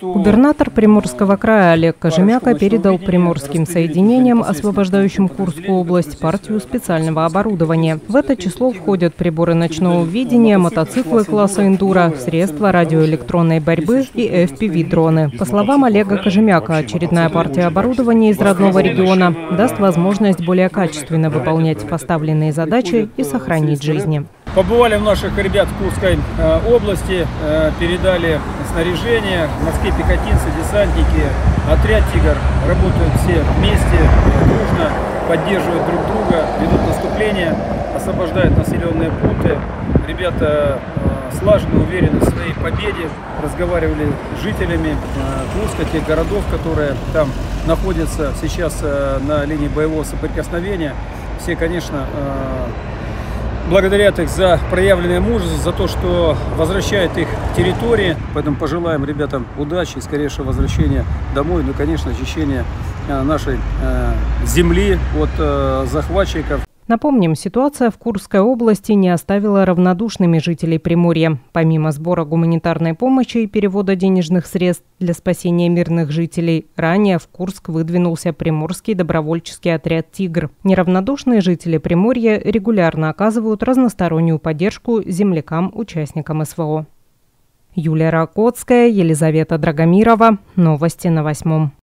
Губернатор Приморского края Олег Кожемяко передал приморским соединениям, освобождающим Курскую область, партию специального оборудования. В это число входят приборы ночного видения, мотоциклы класса «Эндуро», средства радиоэлектронной борьбы и FPV-дроны. По словам Олега Кожемяко, очередная партия оборудования из родного региона даст возможность более качественно выполнять поставленные задачи и сохранить жизни. Побывали в наших ребят в Курской области, передали снаряжение, морские пехотинцы, десантники, отряд «Тигр» работают все вместе, дружно, поддерживают друг друга, ведут наступление, освобождают населенные пункты. Ребята слаженно, уверены в своей победе, разговаривали с жителями Курска, тех городов, которые там находятся сейчас на линии боевого соприкосновения. Все, конечно, благодарят их за проявленное мужество, за то, что возвращает их к территории. Поэтому пожелаем ребятам удачи, скорейшего возвращения домой, ну и, конечно, очищения нашей земли от захватчиков. Напомним, ситуация в Курской области не оставила равнодушными жителей Приморья. Помимо сбора гуманитарной помощи и перевода денежных средств для спасения мирных жителей, ранее в Курск выдвинулся приморский добровольческий отряд «Тигр». Неравнодушные жители Приморья регулярно оказывают разностороннюю поддержку землякам, участникам СВО. Юлия Ракотская, Елизавета Драгомирова. Новости на Восьмом.